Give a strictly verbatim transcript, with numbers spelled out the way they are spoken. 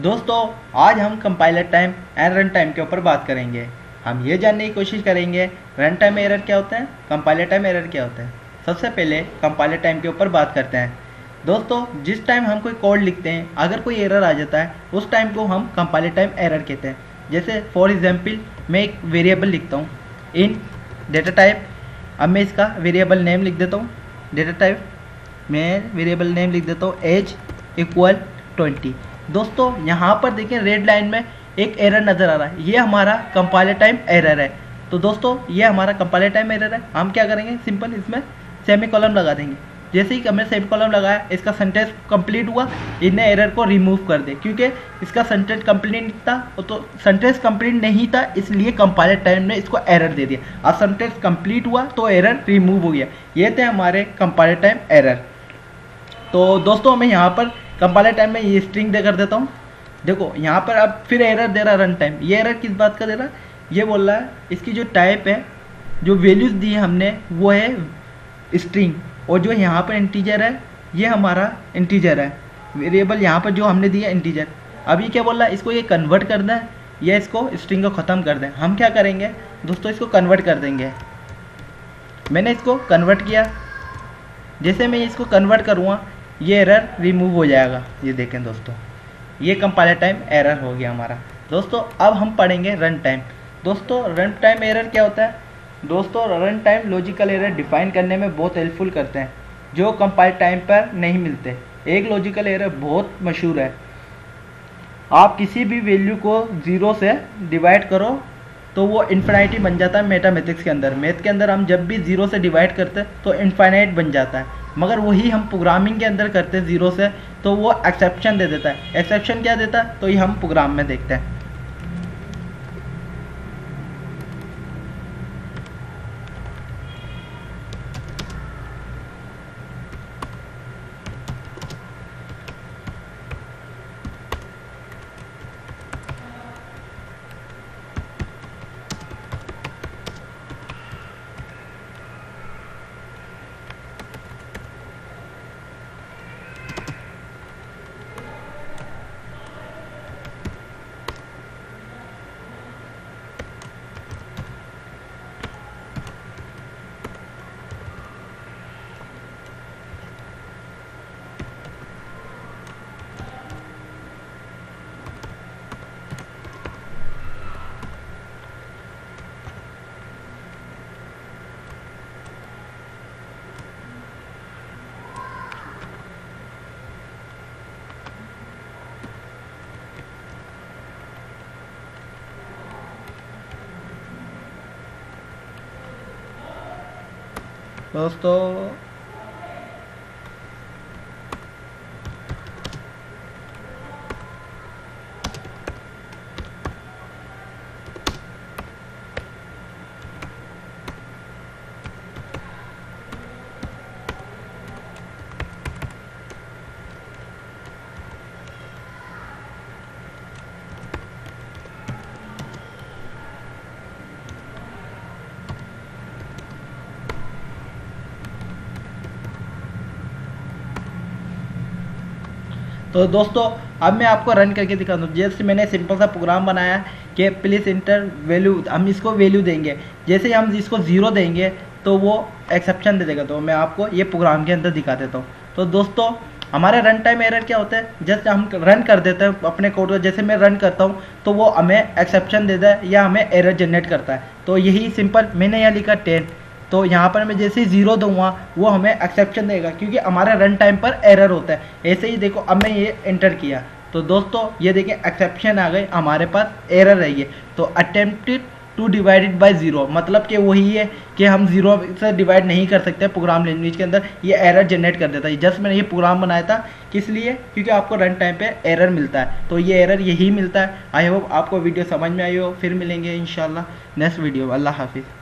दोस्तों आज हम compiler time and run time के ऊपर बात करेंगे। हम ये जानने की कोशिश करेंगे रन टाइम एरर क्या होता है, कंपाइलर टाइम एरर क्या होता है। सबसे पहले कंपाइलर टाइम के ऊपर बात करते हैं। दोस्तों जिस टाइम हम कोई कोड लिखते हैं अगर कोई एरर आ जाता है उस टाइम को हम कंपाइलर टाइम एरर कहते हैं। जैसे फॉर एग्जाम्पल मैं एक वेरिएबल लिखता हूँ इन डेटा टाइप, अब मैं इसका वेरिएबल नेम लिख देता हूँ डेटा टाइप, मैं वेरिएबल नेम लिख देता हूँ एज इक्वल ट्वेंटी। दोस्तों यहाँ पर देखें रेड लाइन में एक एरर नज़र आ रहा है, ये हमारा कंपाइलर टाइम एरर है। तो दोस्तों ये हमारा कंपाइलर टाइम एरर है। हम क्या करेंगे सिंपल इसमें सेमी कॉलम लगा देंगे। जैसे ही हमने सेमी कॉलम लगाया इसका सेंटेंस कंप्लीट हुआ, इन्हें एरर को रिमूव कर दे क्योंकि इसका सेंटेंस कंप्लीट नहीं था, तो सेंटेंस कंप्लीट नहीं था इसलिए कंपाइलर टाइम ने इसको एरर दे दिया। अब सेंटेंस कंप्लीट हुआ तो एरर रिमूव हो गया। ये थे हमारे कंपाइलर टाइम एरर। तो दोस्तों मैं यहाँ पर कंपाइलर टाइम में ये स्ट्रिंग दे कर देता हूँ। देखो यहाँ पर अब फिर एरर दे रहा है रन टाइम। ये एरर किस बात का दे रहा है, ये बोल रहा है इसकी जो टाइप है जो वैल्यूज़ दी है हमने वो है स्ट्रिंग, और जो यहाँ पर इंटीजर है ये हमारा इंटीजर है। वेरिएबल यहाँ पर जो हमने दिया इंटीजर, अब ये क्या बोल रहा है इसको ये कन्वर्ट कर दें या इसको स्ट्रिंग को ख़त्म कर दें। हम क्या करेंगे दोस्तों इसको कन्वर्ट कर देंगे। मैंने इसको कन्वर्ट किया, जैसे मैं इसको कन्वर्ट करूँगा ये एरर रिमूव हो जाएगा। ये देखें दोस्तों ये कंपाइलर टाइम एरर हो गया हमारा। दोस्तों अब हम पढ़ेंगे रन टाइम। दोस्तों रन टाइम एरर क्या होता है, दोस्तों run time logical error define करने में बहुत हेल्पफुल करते हैं जो कंपाइल टाइम पर नहीं मिलते। एक लॉजिकल एरर बहुत मशहूर है, आप किसी भी वैल्यू को ज़ीरो से डिवाइड करो तो वो इन्फिनाइटी बन जाता है। मैथमेटिक्स के अंदर मैथ के अंदर हम जब भी ज़ीरो से डिवाइड करते हैं तो इन्फिनाइट बन जाता है, मगर वही हम प्रोग्रामिंग के अंदर करते हैं ज़ीरो से तो वो एक्सेप्शन दे देता है। एक्सेप्शन क्या देता है तो ये हम प्रोग्राम में देखते हैं। दोस्तों तो दोस्तों अब मैं आपको रन करके दिखा दूँ। जैसे मैंने सिंपल सा प्रोग्राम बनाया कि प्लीज़ इंटर वैल्यू, हम इसको वैल्यू देंगे, जैसे ही हम इसको ज़ीरो देंगे तो वो एक्सेप्शन दे देगा। तो मैं आपको ये प्रोग्राम के अंदर दिखा देता हूँ। तो दोस्तों हमारा रन टाइम एरर क्या होता है, जैसे हम रन कर देते हैं अपने कोड को, जैसे मैं रन करता हूँ तो वो हमें एक्सेप्शन देता है या हमें एरर जनरेट करता है। तो यही सिंपल मैंने यहाँ लिखा टेन, तो यहाँ पर मैं जैसे ही ज़ीरो दूंगा वो हमें एक्सेप्शन देगा क्योंकि हमारा रन टाइम पर एरर होता है। ऐसे ही देखो अब मैं ये एंटर किया तो दोस्तों ये देखें एक्सेप्शन आ गई, हमारे पास एरर है। ये तो attempted to divided by zero, मतलब कि वही है कि हम ज़ीरो से डिवाइड नहीं कर सकते। प्रोग्राम लैंग्वेज के अंदर ये एरर जनरेट कर देता है। जस्ट मैंने ये प्रोग्राम बनाया था किस लिए, क्योंकि आपको रन टाइम पे एरर मिलता है तो ये एरर यही मिलता है। आई होप आपको वीडियो समझ में आई हो। फिर मिलेंगे इंशाल्लाह नेक्स्ट वीडियो। अल्लाह हाफिज़।